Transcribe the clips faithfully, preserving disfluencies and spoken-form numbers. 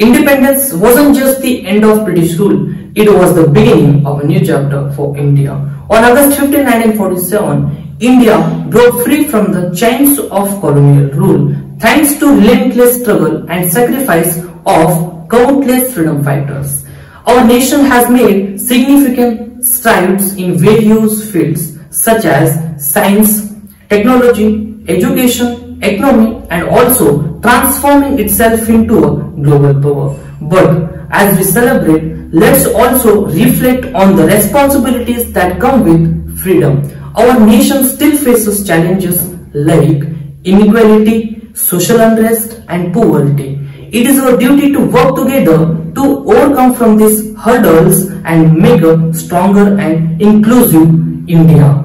Independence wasn't just the end of British rule, it was the beginning of a new chapter for India. On August fifteenth nineteen forty-seven, India broke free from the chains of colonial rule thanks to relentless struggle and sacrifice of countless freedom fighters. Our nation has made significant strides in various fields such as science, technology, education, economy, and also transforming itself into a global power. But as we celebrate, let's also reflect on the responsibilities that come with freedom. Our nation still faces challenges like inequality, social unrest, and poverty. It is our duty to work together to overcome from these hurdles and make a stronger and inclusive India.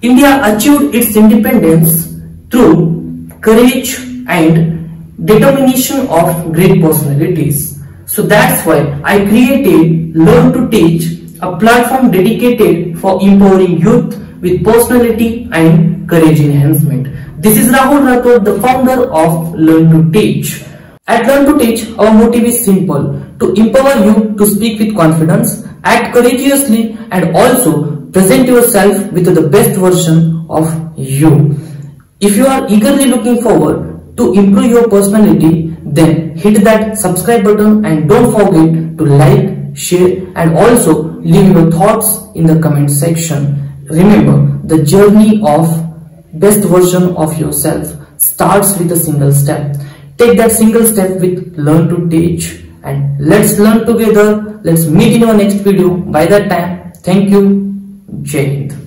India achieved its independence through courage and determination of great personalities. So that's why I created Learn to Teach, a platform dedicated for empowering youth with personality and courage enhancement. This is Rahul Rathod, the founder of Learn to Teach. At Learn to Teach, our motive is simple: to empower you to speak with confidence, act courageously, and also present yourself with the best version of you. If you are eagerly looking forward to improve your personality, then hit that subscribe button and don't forget to like, share, and also leave your thoughts in the comment section. Remember, the journey of best version of yourself starts with a single step. Take that single step with Learn to Teach, and let's learn together. Let's meet in our next video. By that time, thank you. Jade.